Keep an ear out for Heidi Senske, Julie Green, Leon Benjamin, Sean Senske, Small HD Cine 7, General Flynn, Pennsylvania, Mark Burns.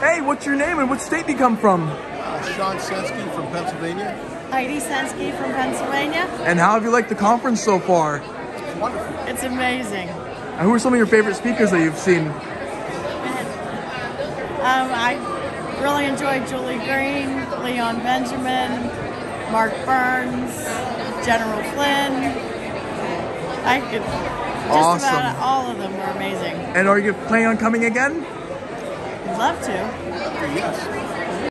Hey, what's your name and what state do you come from? Sean Senske from Pennsylvania. Heidi Senske from Pennsylvania. And how have you liked the conference so far? It's wonderful. It's amazing. And who are some of your favorite speakers that you've seen? I really enjoyed Julie Green, Leon Benjamin, Mark Burns, General Flynn. I could just about all of them were amazing. And are you planning on coming again? I'd love to. Yes.